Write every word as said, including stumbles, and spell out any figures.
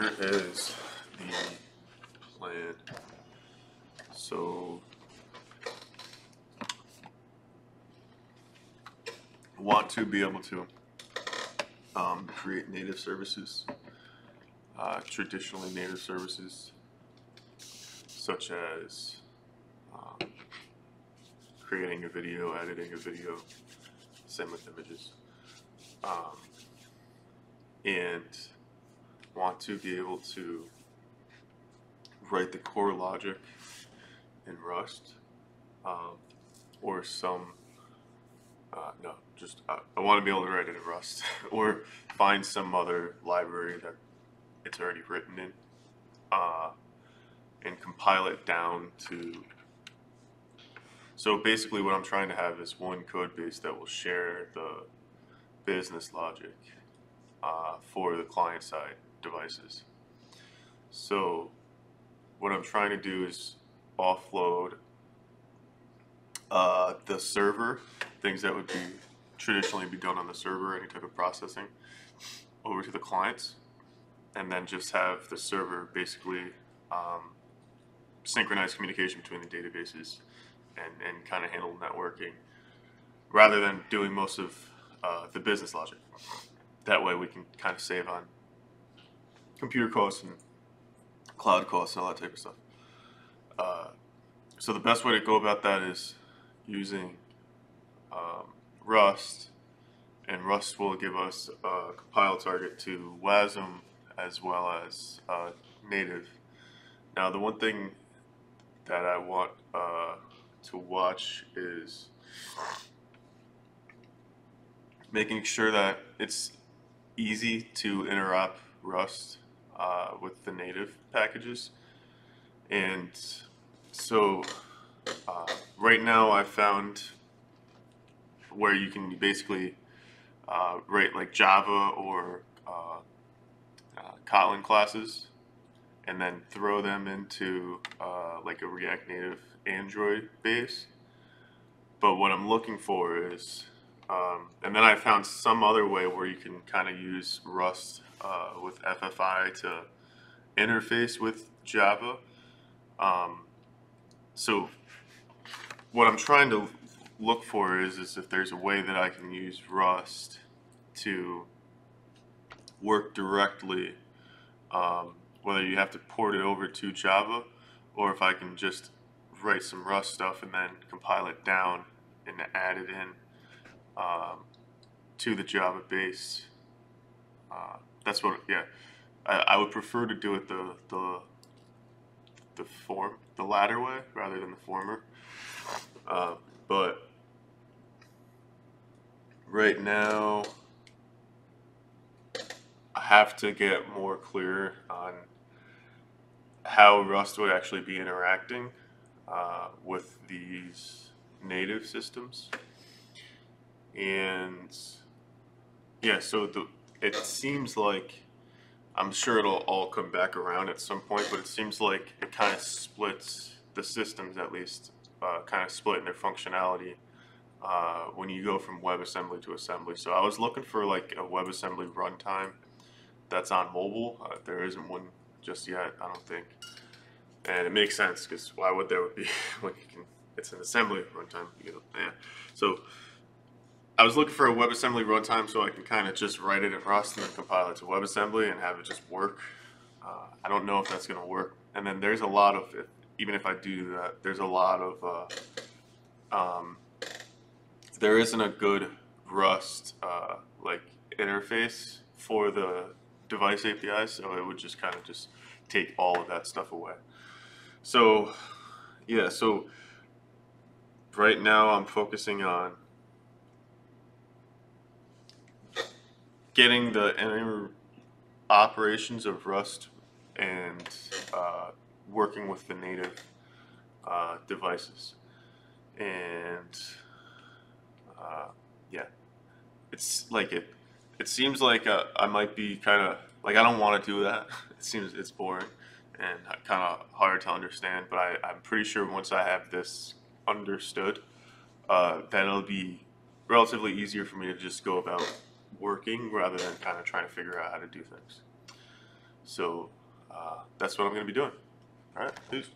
here is the plan. So I want to be able to um, create native services, uh, traditionally native services, such as um, creating a video, editing a video, same with images, um, and want to be able to write the core logic in Rust, um, or some, uh, no, just uh, I want to be able to write it in Rust, or find some other library that it's already written in, uh, and compile it down to. So basically what I'm trying to have is one code base that will share the business logic uh, for the client-side devices. So what I'm trying to do is offload uh, the server, things that would be traditionally be done on the server, any type of processing, over to the clients, and then just have the server basically um, synchronize communication between the databases and, and kind of handle networking rather than doing most of uh, the business logic. That way we can kind of save on computer costs and cloud costs and all that type of stuff. Uh, so the best way to go about that is using um, Rust, and Rust will give us a compile target to W A S M as well as uh, native. Now the one thing that I want uh, to watch is making sure that it's easy to interop Rust uh, with the native packages. And so uh, right now I found where you can basically uh, write like Java or uh, uh, Kotlin classes and then throw them into uh, like a React Native Android base. But what I'm looking for is, um, and then I found some other way where you can kind of use Rust uh, with F F I to interface with Java. Um, so what I'm trying to look for is, is if there's a way that I can use Rust to work directly, um, whether you have to port it over to Java, or if I can just write some Rust stuff and then compile it down and add it in um, to the Java base. Uh, that's what, yeah, I, I would prefer to do it the the the form the latter way rather than the former. Uh, but right now, I have to get more clear on how Rust would actually be interacting uh, with these native systems. And yeah, so the, it seems like, I'm sure it'll all come back around at some point, but it seems like it kind of splits the systems, at least uh, kind of split in their functionality uh, when you go from WebAssembly to assembly. So I was looking for like a WebAssembly runtime that's on mobile. Uh, there isn't one just yet, I don't think. And it makes sense, because why would there would be like you can, it's an assembly runtime, you know? Yeah. So I was looking for a WebAssembly runtime so I can kind of just write it in Rust and then compile it to WebAssembly and have it just work. Uh, I don't know if that's going to work. And then there's a lot of, if, even if I do that, there's a lot of, uh, um, there isn't a good Rust uh, like interface for the device A P I, so it would just kind of just take all of that stuff away. So yeah, so right now I'm focusing on getting the inner operations of Rust and uh, working with the native uh, devices. And uh, yeah, it's like it It seems like uh, I might be kind of, like I don't want to do that. It seems it's boring and kind of hard to understand, but I, I'm pretty sure once I have this understood, uh, that it'll be relatively easier for me to just go about working rather than kind of trying to figure out how to do things. So uh, that's what I'm going to be doing. All right, peace.